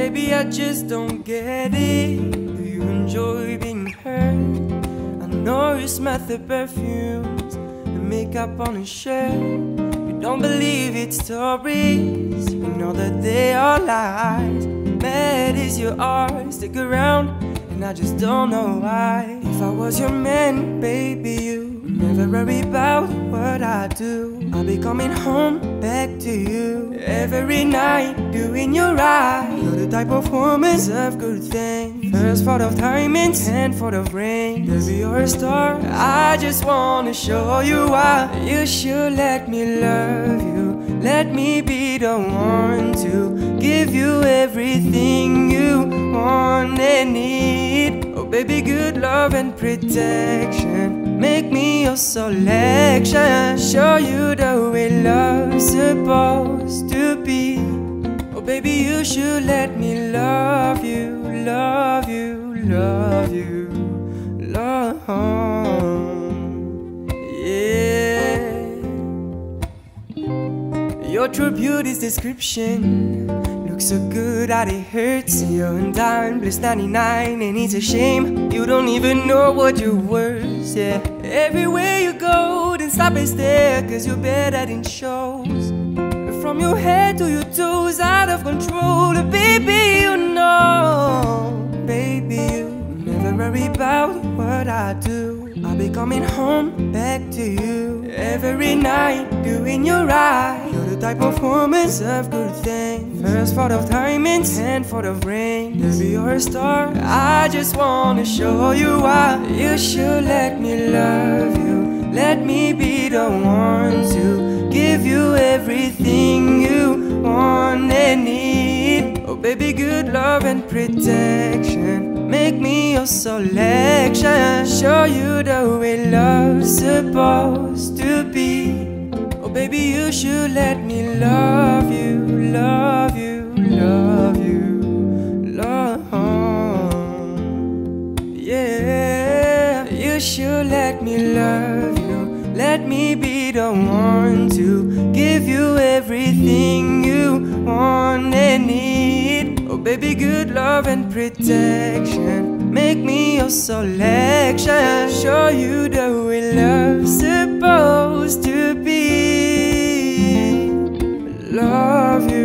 Baby, I just don't get it. Do you enjoy being hurt? I know you smell the perfumes and makeup on your shirt. You don't believe it's stories, you know that they are lies. Mad is your art, stick around, and I just don't know why. If I was your man, baby, you would never worry about what I do. I'll be coming home back to you every night, doing you right. You're the type of woman deserve good things. First thought of diamonds, hand thought of rings. Baby, you're a star. I just wanna show you why. You should let me love you. Let me be the one to give you everything you want and need. Oh baby, good love and protection, make me your selection. Show you the way love's supposed to be. Oh baby, you should let me love you, love you, love you, love. Yeah. Your true beauty's description looks so good that it hurts. You're in dime, bliss 99, and it's a shame you don't even know what you're worth, yeah. Everywhere you go, then stop and stare, cause you're better than shows. From your head to your toes, out of control. Baby, you know, baby, you never worry about what I do. I'll be coming home back to you every night, doing you right. Type of woman deserve good things. First thought of diamonds, hand thought of rings. Baby, you're a star. I just wanna show you why. You should let me love you. Let me be the one to give you everything you want and need. Oh baby, good love and protection, make me your selection. Show you the way love's supposed to be. Baby, you should let me love you, love you, love you, love. Yeah, you should let me love you. Let me be the one to give you everything you want and need. Oh baby, good love and protection, make me your selection. Show you the way love's supposed to be. Love you.